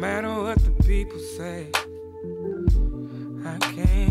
matter what the people say, I can't.